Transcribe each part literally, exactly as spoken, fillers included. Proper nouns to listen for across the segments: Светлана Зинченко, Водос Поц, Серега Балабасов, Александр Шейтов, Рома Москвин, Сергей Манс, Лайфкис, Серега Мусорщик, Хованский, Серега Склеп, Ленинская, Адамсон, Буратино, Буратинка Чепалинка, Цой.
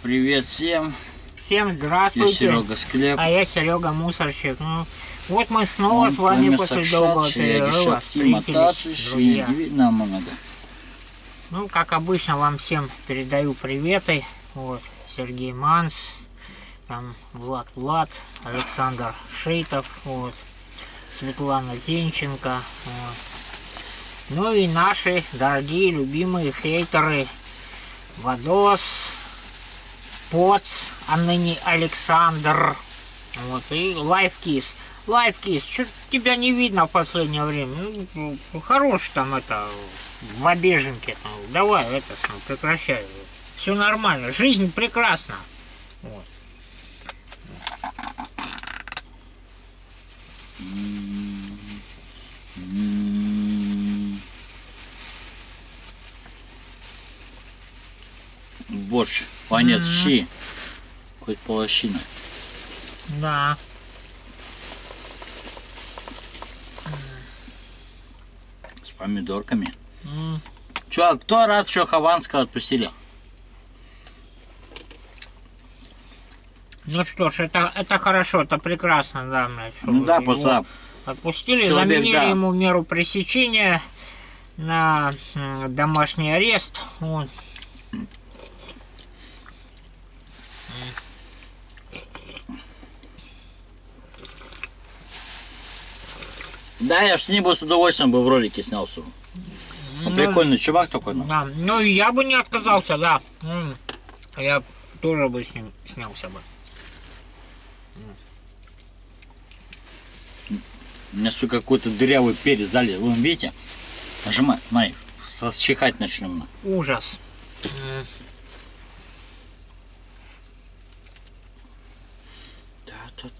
Привет всем. Всем здравствуйте. Я Серега Склеп. А я Серега Мусорщик. Ну, вот мы снова он, с вами после долгого перерыва встретились, друзья. Ну, как обычно, вам всем передаю приветы. Вот, Сергей Манс, там Влад Влад, Александр Шейтов, вот, Светлана Зинченко. Вот. Ну и наши дорогие, любимые хейтеры Водос Поц, а ныне Александр. Вот, и Лайфкис. Лайфкис, что-то тебя не видно в последнее время. Ну, хорош там это, в обеженке. Там. Давай это, прекращай. Все нормально, жизнь прекрасна. Вот. Борщ, понят, mm-hmm. щи, хоть полощина. Да. С помидорками. Mm. Че, кто рад, что Хованского отпустили? Ну что ж, это, это хорошо, это прекрасно, да, блядь. Ну да, после... Отпустили, человек, заменили да. ему меру пресечения на домашний арест. Вот. Да, я ж с ним бы с удовольствием бы в ролике снялся. Он ну, прикольный чувак такой. Ну. Да, ну я бы не отказался, да. Я тоже бы с ним снялся бы. Мне сука какой-то дырявый перец дали. Вы видите? Нажимай, май, чихать начнем. Ужас. Да, тут.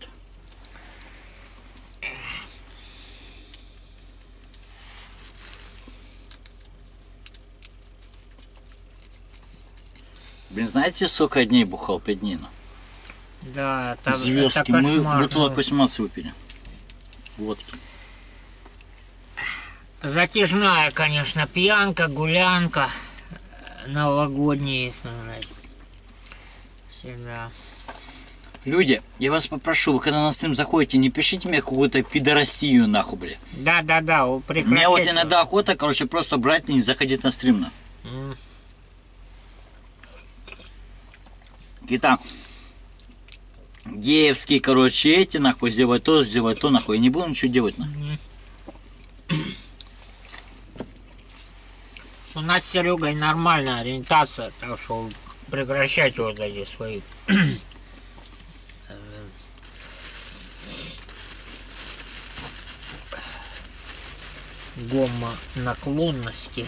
Блин, знаете, сколько дней бухал пять дней? Да, это звездки. Мы бутылок восемнадцать выпили. Водки. Затяжная, конечно, пьянка, гулянка. Новогодние, знаете. Всегда. Люди, я вас попрошу, вы когда на стрим заходите, не пишите мне какую-то пидорастию нахуй, бля. Да, да, да, прекратите. Мне вот иногда охота, короче, просто брать и не заходить на стрим. На. Mm. Какие-то геевские, короче, эти, нахуй, сделай то, сделай то, нахуй. Я не буду ничего делать, нахуй. У нас с Серегой нормальная ориентация, так что прекращайте вот эти свои. Гомонаклонности.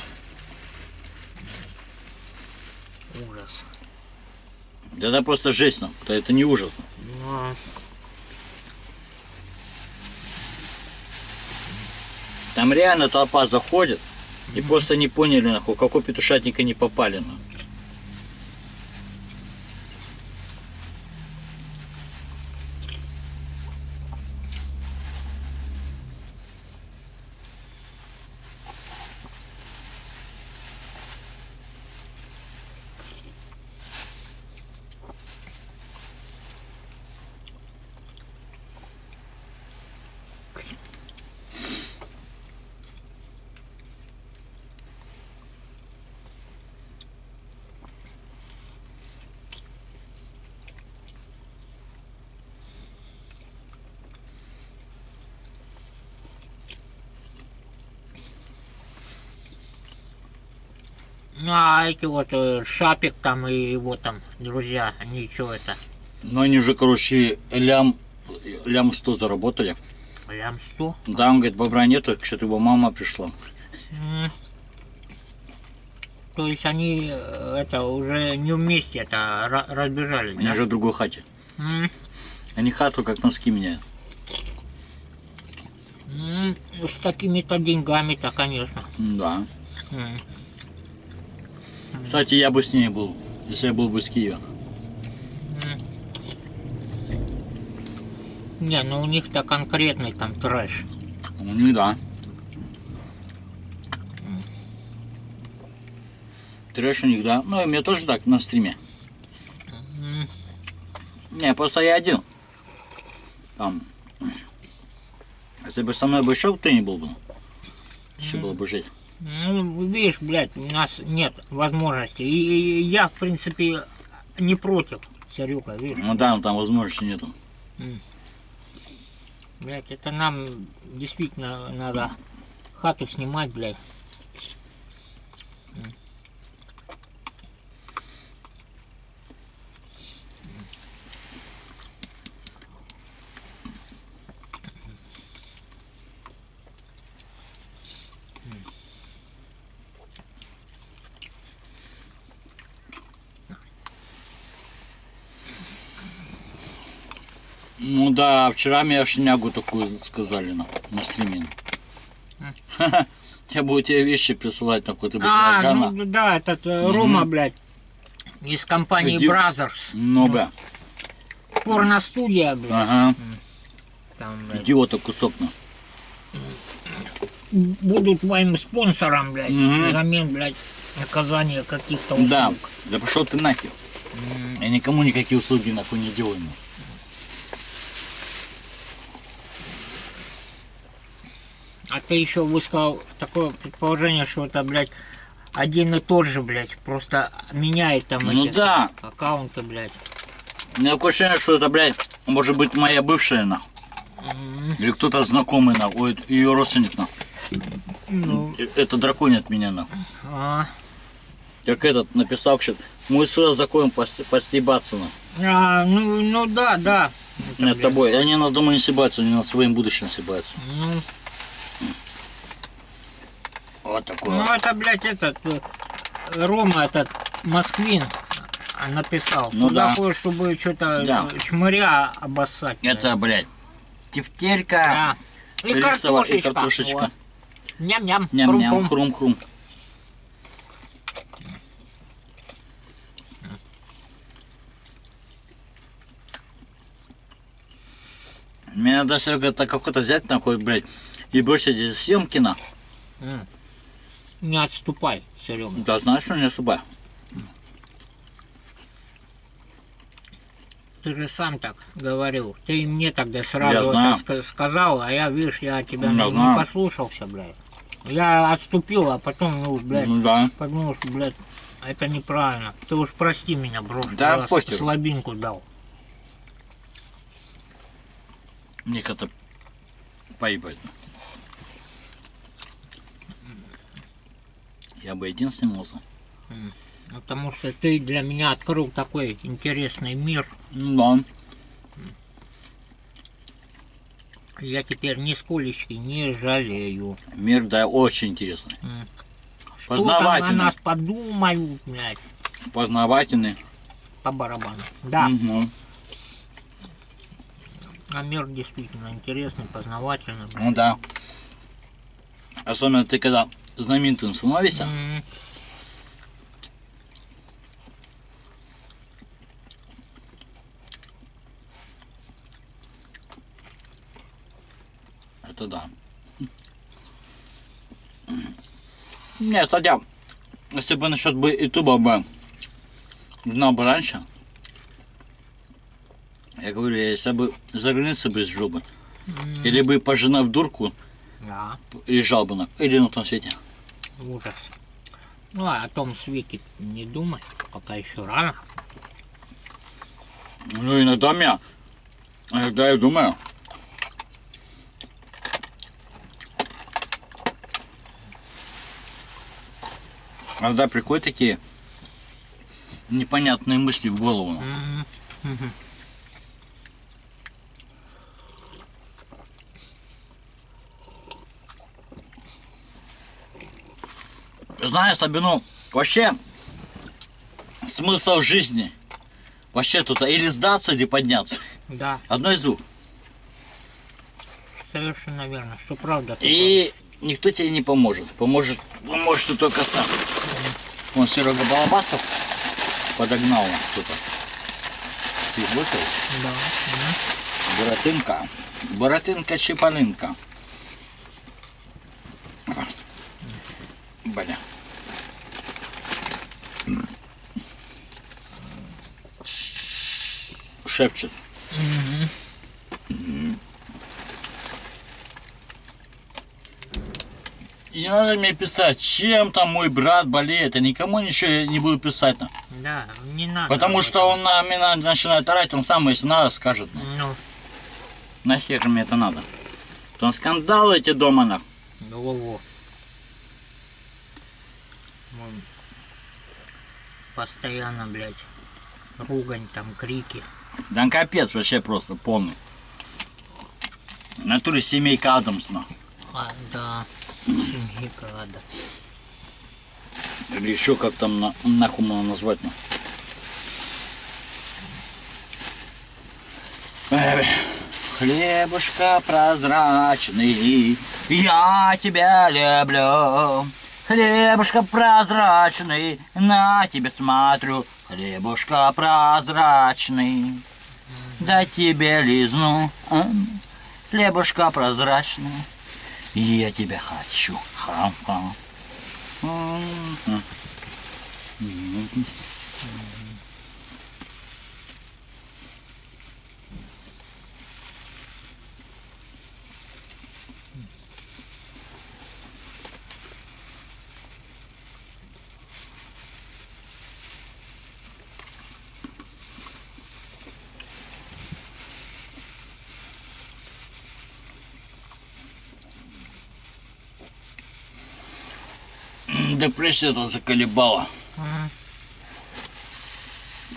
Ужас. Да это просто жесть нам, это не ужасно. Но... Там реально толпа заходит mm-hmm. и просто не поняли, нахуй, какой петушатник они попали. Нахуй. А эти вот Шапик там и его там, друзья, они что это? Ну они же, короче, лям, лям сто заработали. Лям сто? Да, он говорит, бобра нету, что-то его мама пришла. Mm. То есть они это уже не вместе это разбежались, они да? же в другой хате. Mm. Они хату как носки меняют. Mm. С такими-то деньгами-то, конечно. Да. Mm. Кстати, я бы с ней был, если я был бы с Киева. Не, ну у них-то конкретный там трэш. У них, да. Трэш у них, да. Ну и мне тоже так на стриме. Не, просто я один. Там. Если бы со мной бы еще ты не был бы, еще было бы жить. Ну, видишь, блядь, у нас нет возможности. И, и я, в принципе, не против, Серега, видишь. Ну да, но там возможности нету. Блядь, это нам действительно надо хату снимать, блядь. Ну да, вчера мне шнягу такую сказали на, на стриме. Mm. Я буду тебе вещи присылать такой, ты будешь а, органа. Ну, да, этот mm-hmm. Рома, блядь, из компании Иди... Brothers. Ну, ну бля. Порно-студия, блядь. Ага. Там, блядь. Иди вот так кусок-на. Будут твоим спонсором, блядь, mm-hmm. взамен, блядь, наказания каких-то услуг. Да, да пошел ты нахер. Mm-hmm. Я никому никакие услуги нахуй не делаю. А ты еще высказал такое предположение, что это, блядь, один и тот же, блядь, просто меняет там ну эти да. аккаунты, блядь. У меня такое ощущение, что это, блядь, может быть моя бывшая, нахуй. Mm-hmm. Или кто-то знакомый, нахуй, ее родственник, нахуй. Mm-hmm. Это драконит меня, нахуй. Uh-huh. Как этот написал, что мы сюда законом постебаться, нахуй. А, ну, ну да, да. Это, над тобой. Они над домой не себаются, они над своим будущим себаются. Mm-hmm. Вот такое. Ну это, блядь, этот Рома, этот Москвин написал. Ну сюда да. Ходит, чтобы что-то да. чмыря обоссать. Это, блядь, тефтерька, да. и, рисова, картошечка. и картошечка. Ням-ням, ням-ням, хрум-хрум. Мне надо, Серега, так какой-то взять такой, блядь, и больше здесь съемки на. Не отступай, Серега. Да знаешь, что не отступай. Ты же сам так говорил. Ты мне тогда сразу это сказал, а я, видишь, я тебя я не, не послушался, блядь. Я отступил, а потом, ну, блядь, ну, да. подумал, что, блядь, это неправильно. Ты уж прости меня, бро, да, что я слабинку дал. Мне как-то поебать. Я бы один снимался. Потому что ты для меня открыл такой интересный мир. Да. Я теперь нисколечки не жалею. Мир, да, очень интересный. Что познавательный. Там о нас подумают, блядь. Познавательный. По барабану. Да. Угу. А мир действительно интересный, познавательный. Блядь. Ну да. Особенно ты когда... знаменитым становишься. Mm-hmm. Это да. Не, кстати, если бы насчет бы ютуба бы знал бы раньше, я говорю, если бы за границей бы жил бы, mm-hmm. или бы пожена в дурку, yeah. лежал бы на, или на том свете. Ужас. Ну а о том свете не думай, пока еще рано. Ну иногда меня, иногда я думаю. Иногда приходят такие непонятные мысли в голову. Знаю слабину, вообще смысл жизни вообще тут или сдаться, или подняться. Да. Одно из двух. Совершенно верно, что правда. И правда. Никто тебе не поможет. Поможет, поможет ты только сам. Вон Серега Балабасов подогнал нас кто-то. Ты выпил? Да. Буратинка. Буратинка Чепалинка. Бля. шепчет. Mm-hmm. И не надо мне писать, чем там мой брат болеет. Я никому ничего не буду писать. Да, не надо. Потому что он на меня начинает орать, он сам, если надо, скажет. Ну. Нахер же мне это надо. Там скандалы эти дома нах. Ну во-во. Постоянно, блядь, ругань, там, крики. Да капец вообще просто полный. В натуре семейка Адамсона. А, да, семейка Адамсона. Или еще как там на, нахуй надо назвать. Ну. Эх, хлебушка прозрачный, я тебя люблю. Хлебушка прозрачный, на тебя смотрю. Хлебушка прозрачный, да тебе лизну. Хлебушка прозрачный, я тебя хочу. Хам-хам. Депрессия это заколебала. Mm.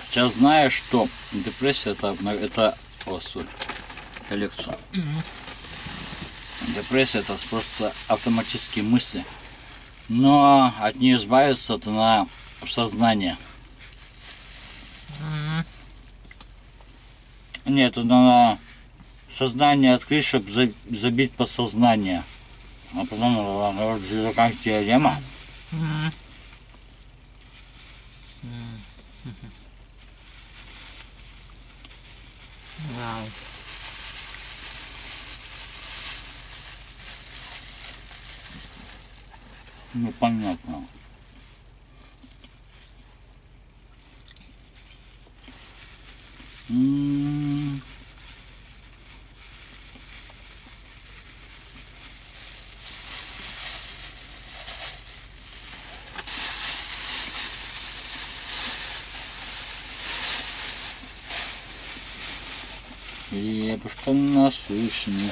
Сейчас знаю, что депрессия это, это о, соль, коллекцию. Mm. Депрессия это просто автоматические мысли. Но от нее избавиться это на сознание. Mm. Нет, это на сознание открыть, чтобы забить подсознание. А потом как теорема. Ну понятно. М-м-м. Хлебушка насущный.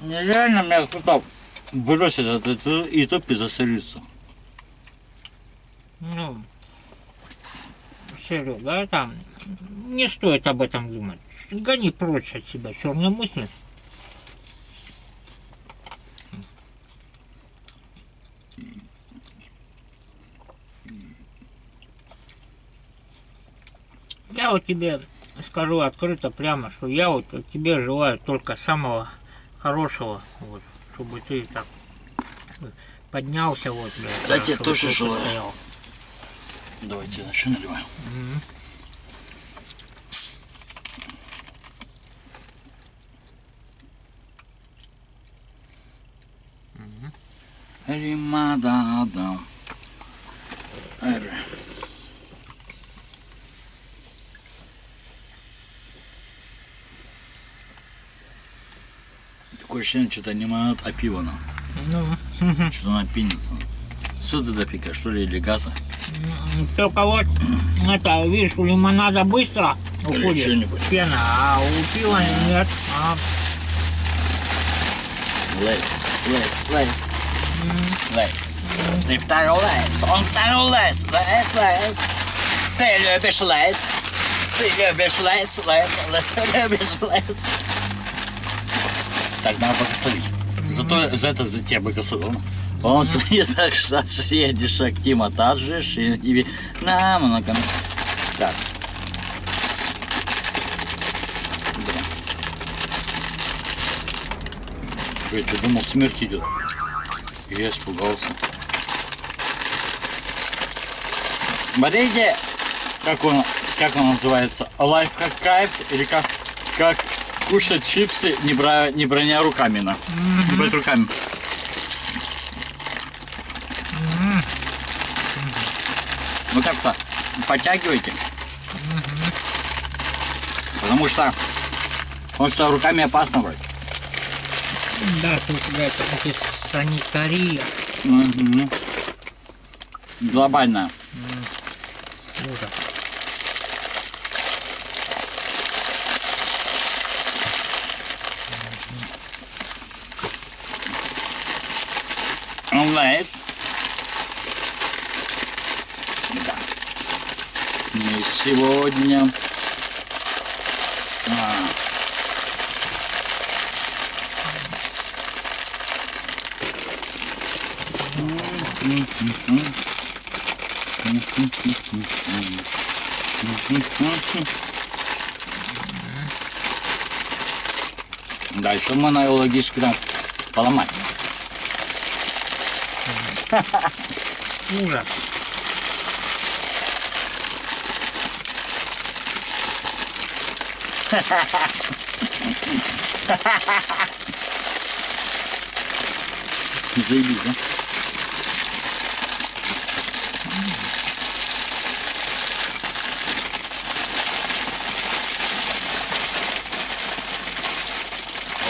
Нереально меня кто-то бросит этот ютуб и засорится. Ну, Серега, там не стоит об этом думать. Гони прочь от себя черные мысли. Я вот тебе скажу открыто, прямо, что я вот тебе желаю только самого хорошего, вот, чтобы ты так поднялся, вот. Блядь, да, я тоже желаю. Стоял. Давайте я еще наливаю. Mm-hmm. Mm-hmm. Римада-да. Ощущение, что-то не манат, а пиво нам. Ну. Что она пенится. Сода допека, что ли, или газа? Только вот, это, видишь, у лимонада быстро уходит пена, а у пива нет. А. Лес, лес, лес. Лес. Ты второй лес, он второй лес. Лес, лес. Ты любишь лес. Ты любишь лес, лес, лес, любишь лес. Так, надо благословить. Зато за это за тебя благословил. Он твой закшат шредишь, актима таджишь, и тебе на много. Так. Блин. Я думал, смерть идет. Я испугался. Смотрите, как он, как он называется? Лайф как кайф или как... как... Кушать чипсы, не, бра... не броня руками, на. Mm-hmm. Не брать руками. вот так вот подтягивайте. Угу. Потому что, потому что руками опасно брать. Да, тут какая-то санитария. Угу. Глобальная. Угу. Ужас. Он знает. Да. Мы сегодня... А. Да, еще мы надо логически там поломать. Ужас. Заебись, да?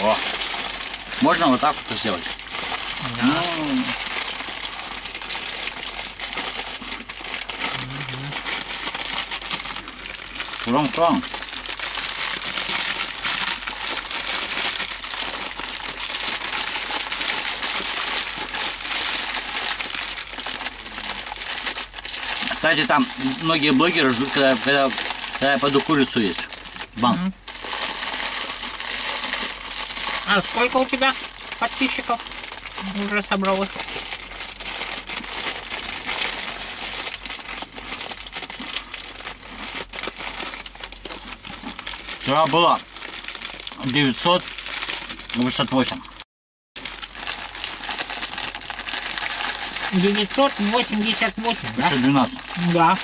О, можно вот так вот сделать? Да. Пром-пром. Кстати, там многие блогеры ждут, когда, когда, когда я пойду курицу есть. Бан. А сколько у тебя подписчиков уже собралось? Вчера было девятьсот шестьдесят восемь. девятьсот восемьдесят восемь, да? двенадцать. Да.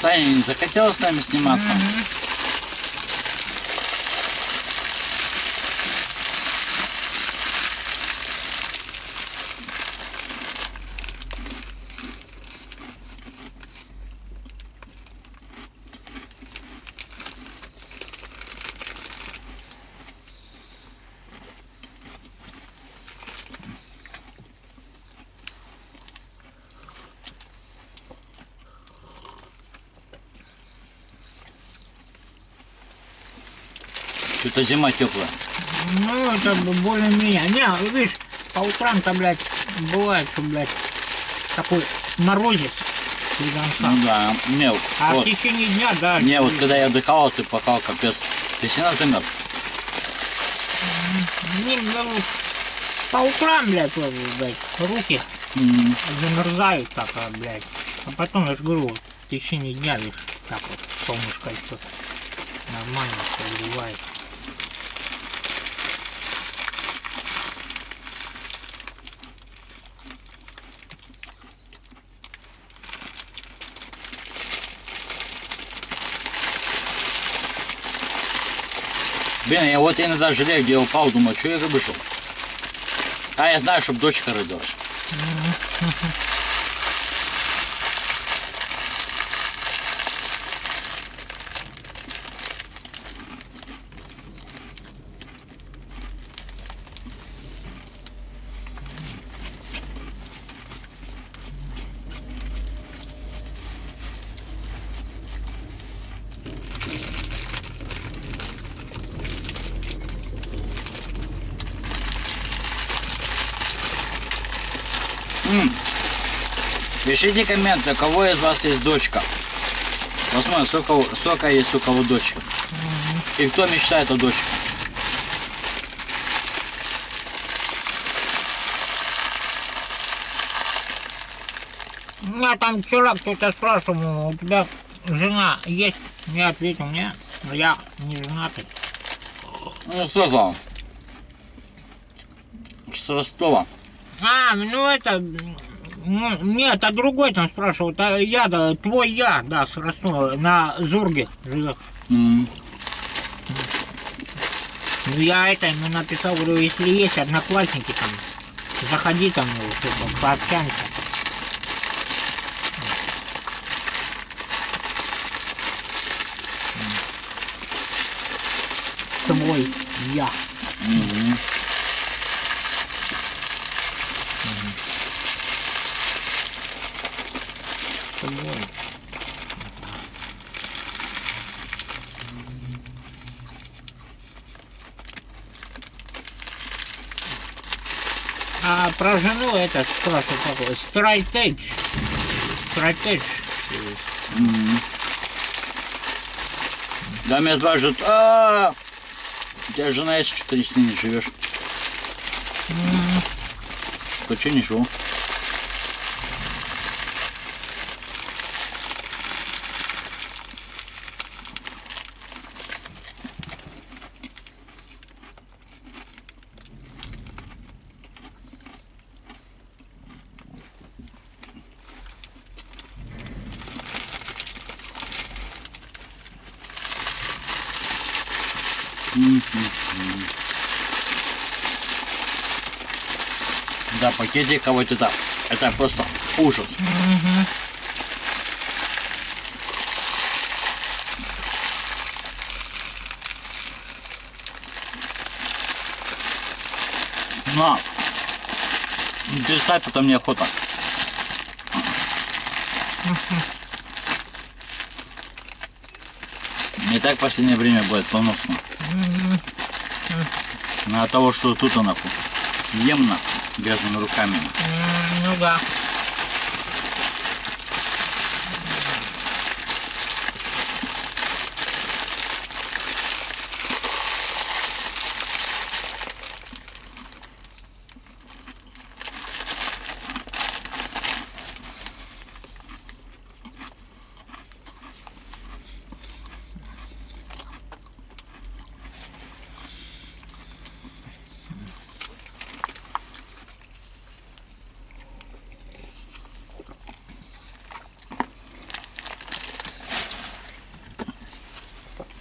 Таня не захотела с нами сниматься. Mm-hmm. Что-то зима теплая. Ну, это более-менее. Не, видишь, по утрам-то, блядь, бывает, что, блядь, такой морозец. Ну да, не, а вот, в течение дня, да. Не, вот когда я отдыхал, ты пахал, капец. Ты сильно замерз? Не, ну, по утрам, блядь, вот, блядь, руки mm. замерзают так, блядь. А потом, я же говорю, вот, в течение дня, видишь, так вот, солнышко и все нормально согревает. Блин, я вот иногда жалею, где я упал, думаю, что я вышел. А я знаю, чтобы дочка родилась. Пишите комменты, у кого из вас есть дочка. Посмотрим, сколько, сколько есть у кого дочек. Угу. И кто мечтает о дочке. Я там чувак кто-то спрашивал, у тебя жена есть? Я ответил, нет, я не женатый. Ну, сказал. С Ростова. А, ну это... Ну, нет, а другой там спрашивал. А я, да, твой я, да, с Ростова, на Зурге живет. Mm. Ну, я это ему написал, говорю, если есть одноклассники там, заходи там, вот, пообщаемся. Твой я. Mm-hmm. Mm-hmm. А про жену это спрашиваю такое. Стратеж. Стратеж. Mm-hmm. Да меня спрашивают. А -а -а! У тебя жена есть, что ты с ней не живешь? Mm. Почему не живу? Да, пакетик, а вот это, это просто ужас. Mm-hmm. На, дерсай, потом неохота. Mm-hmm. И так в последнее время будет поносно. Mm-hmm. Mm-hmm. От того, что тут она ем нахуй. Грязными руками. Mm, ну да.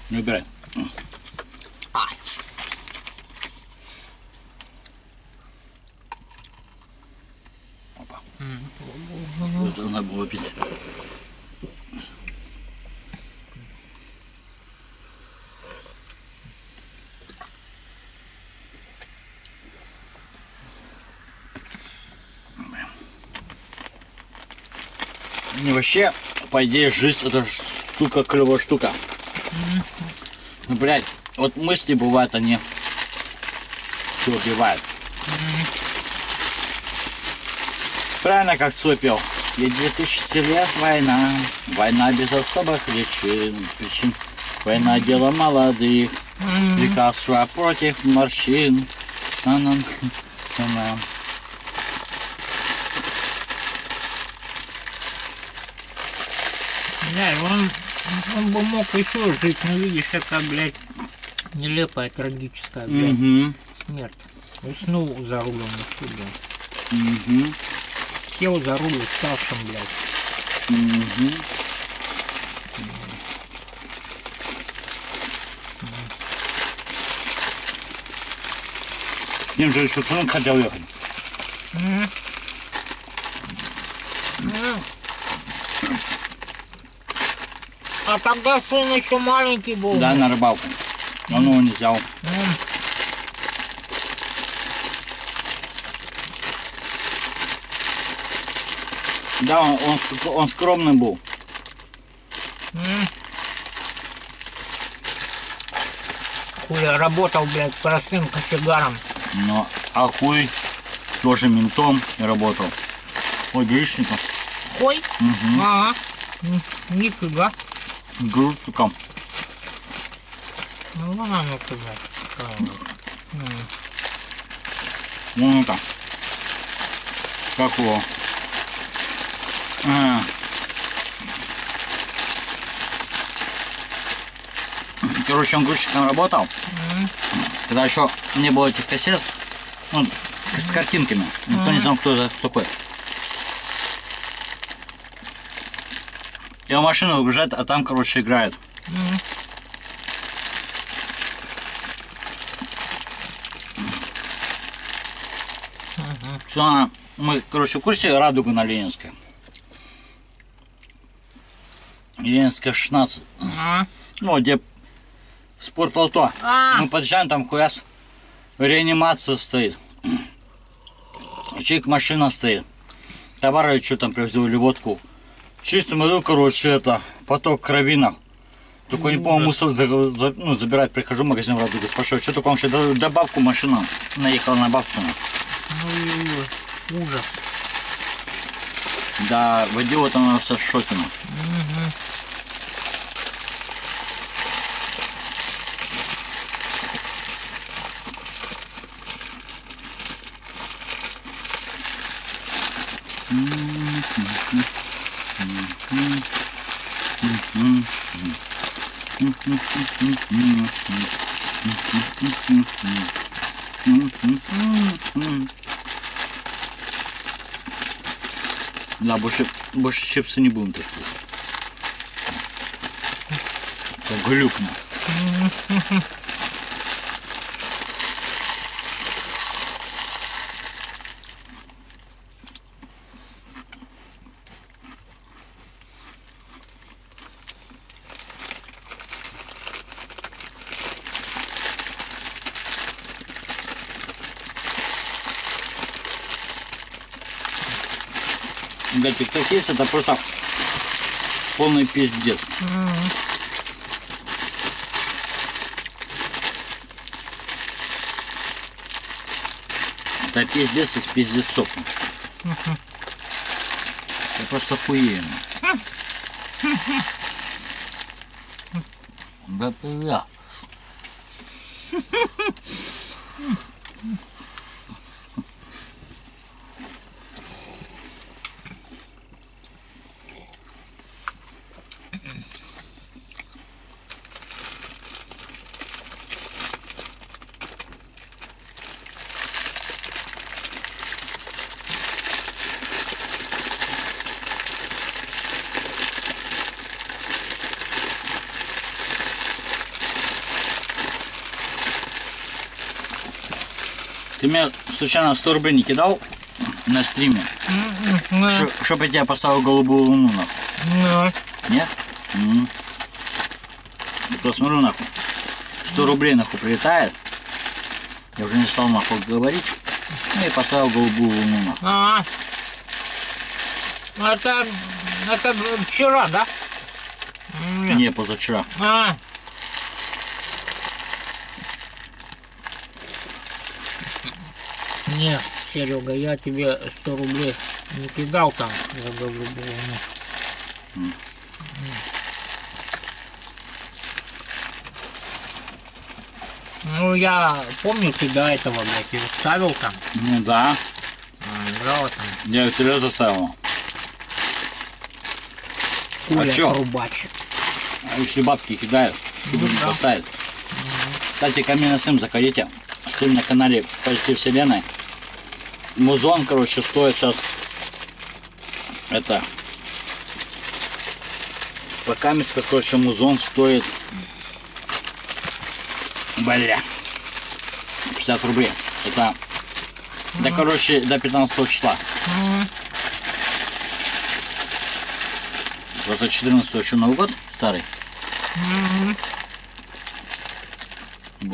Не убирай. А. Опа. Mm-hmm. Что-то надо было пить. Не вообще, по идее, жизнь это сука клевая штука. Ну, блядь, вот мысли бывают, они все убивают. Mm-hmm. Правильно, как Цой пел. Ведь две тысячи лет война, война без особых причин. причин. Война дело молодых, mm-hmm. лекарства против морщин. На-на-на. Он бы мог еще жить, но видишь, какая, блядь, нелепая, трагическая, блядь, угу. смерть. Уснул за рулем, угу. сел за руль уставшим, блядь. Угу. Им же еще цену хотел ехать. А тогда сын еще маленький был. Да, на рыбалку. Он его не взял. Mm. Да, он, он, он скромный был. Mm. Хуя работал, блядь, простым кочегаром. Но, а хуй тоже ментом работал. Ой, гаишником. такой. Угу. Ага. Нифига. Грудка. Ну, она мне казалась. Вон это. Как его? А. Короче, он грузчиком работал. Mm-hmm. Когда еще не было этих кассет, ну, с картинками. Mm-hmm. Никто не знал, кто это такой. Его машину выгружает, а там, короче, играет. Mm-hmm. Mm-hmm. Все, мы, короче, в курсе радугу на Ленинской. Ленинская шестнадцать. Mm-hmm. Ну, где спортлото. А-а-а. Мы подъезжаем, там хуяс реанимация стоит. Чик машина стоит. Товары что там привезли, или водку. Чисто смотрю, короче, это поток карабинов. Только не помню, мусор за, за, ну, забирать. Прихожу в магазин в Радугу, спрашиваю, что такое, он вообще до, до бабку машину наехала на бабку. Ну, ужас. Да, водила там она вся в шоке. Угу. Да, больше, больше чипсы не будем так есть. Глюкно. Тик-так есть, это просто полный пиздец. Mm-hmm. Это пиздец из пиздецов. Mm-hmm. Это просто охуенно. Mm-hmm. Да пизда. Ты мне случайно сто рублей не кидал на стриме, чтобы я тебя поставил голубую луну нахуй? Нет. Нет? Я смотрю нахуй, сто рублей нахуй прилетает, я уже не стал нахуй говорить, и поставил голубую луну нахуй. А, это, это вчера, да? Нет, не, позавчера. А. Нет, Серега, я тебе сто рублей не кидал там за голубую луну. Ну я помню, ты до этого, блядь, его ставил там. Ну да. А, играла там. Я его тебя заставил. Куля, а чё? Рубач. А если бабки кидают, чтобы не поставить. Угу. Кстати, ко мне на стрим заходите. Стрим на канале «Позитив Вселенной». Музон, короче, стоит сейчас это покамеска, короче, музон стоит, бля, пятьдесят рублей. Это, mm-hmm. да, короче, до пятнадцатого числа. Mm-hmm. Просто четырнадцатого еще Новый год старый. Mm-hmm.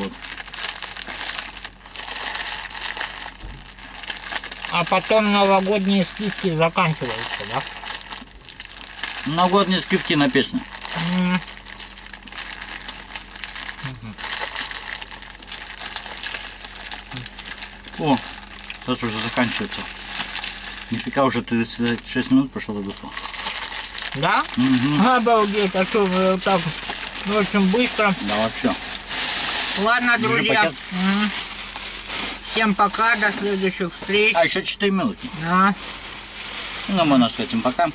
Вот. А потом новогодние скидки заканчиваются, да? Новогодние скидки на песню. Mm. Mm-hmm. О, сейчас уже заканчивается. Напека уже тридцать шесть минут прошло до духу. Да? Угу. Обалдеть, а что вы вот так очень быстро? Да, вообще. Ладно, друзья. Угу. Всем пока, до следующих встреч. А еще четыре минуты. Да. Ну, мы нас этим пока.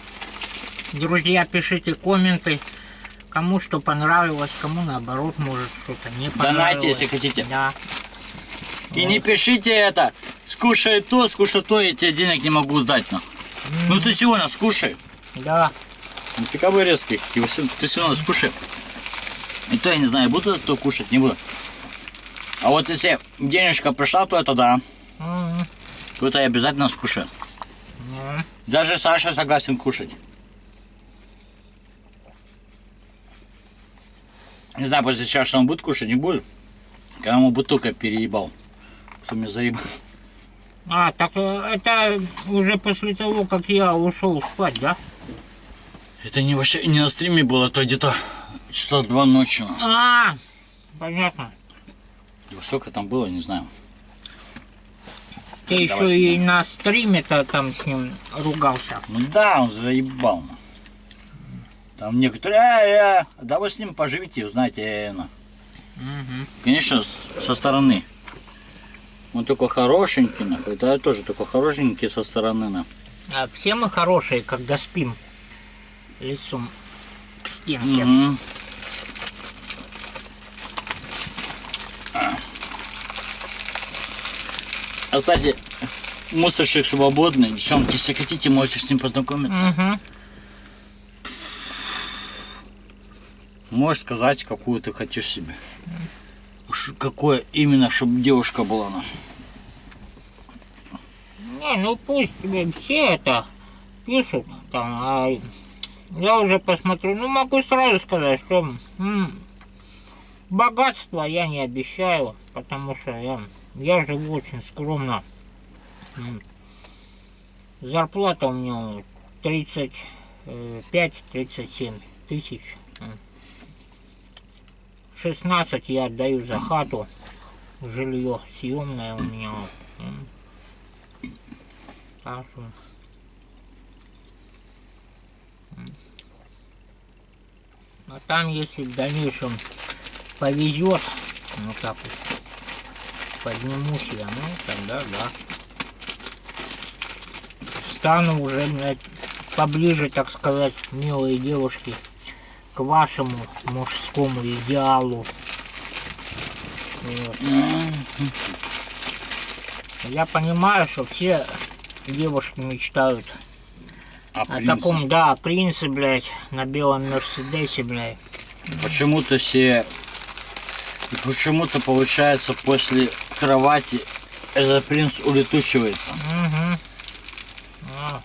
Друзья, пишите комменты, кому что понравилось, кому наоборот, может, что-то не понравилось. Донайте, если хотите. Да. И вот. Не пишите это, скушай то, скушай то, я тебе денег не могу сдать. Но. Mm. Ну ты сегодня скушай. Да. Ну, каковы резкие, ты сегодня скушай. И то я не знаю, буду то кушать, не буду. А вот если денежка пришла, то это да. Mm. То это я обязательно скушаю. Mm. Даже Саша согласен кушать. Не знаю, после чаши он будет кушать, не будет. Когда ему бутылка переебал. Что меня заебал. А, так это уже после того, как я ушел спать, да? Это не вообще не на стриме было, это где-то часа два ночи. А, понятно. Сколько там было, не знаю. Ты Давай, еще да. и на стриме-то там с ним ругался. Ну да, он заебал. Там некоторые, а, а, да вы с ним поживите, узнаете. Угу. Конечно, с, со стороны. Он такой хорошенький, когда я тоже такой хорошенький со стороны. На. А все мы хорошие, когда спим лицом к стенке. Угу. А, кстати, мусорщик свободный, девчонки, если хотите, можете с ним познакомиться. Угу. Можешь сказать, какую ты хочешь себе. Какое именно, чтобы девушка была. Не, ну пусть тебе все это пишут. Там, а я уже посмотрю. Ну могу сразу сказать, что м, богатство я не обещаю, потому что я, я живу очень скромно. Зарплата у меня тридцать пять — тридцать семь тысяч. шестнадцать я отдаю за хату, жилье съемное у меня. А там, если в дальнейшем повезет, ну так вот, поднимусь я, ну тогда да. Стану уже, блядь, поближе, так сказать, милые девушки. К вашему мужскому идеалу. Вот. Я понимаю, что все девушки мечтают а о принце? таком, да, принце, блядь, на белом мерседесе, блядь. Почему-то все, почему-то получается после кровати этот принц улетучивается. Угу. А.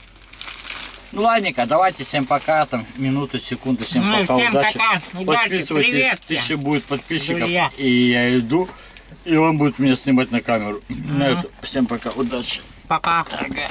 Ну ладненько, давайте всем пока, там минуты, секунды, всем ну, пока, всем удачи. Пока. Подписывайтесь, привет, тысяча будет подписчиков, друзья. И я иду, и он будет меня снимать на камеру. Mm-hmm. На это. Всем пока, удачи. Пока. Пока.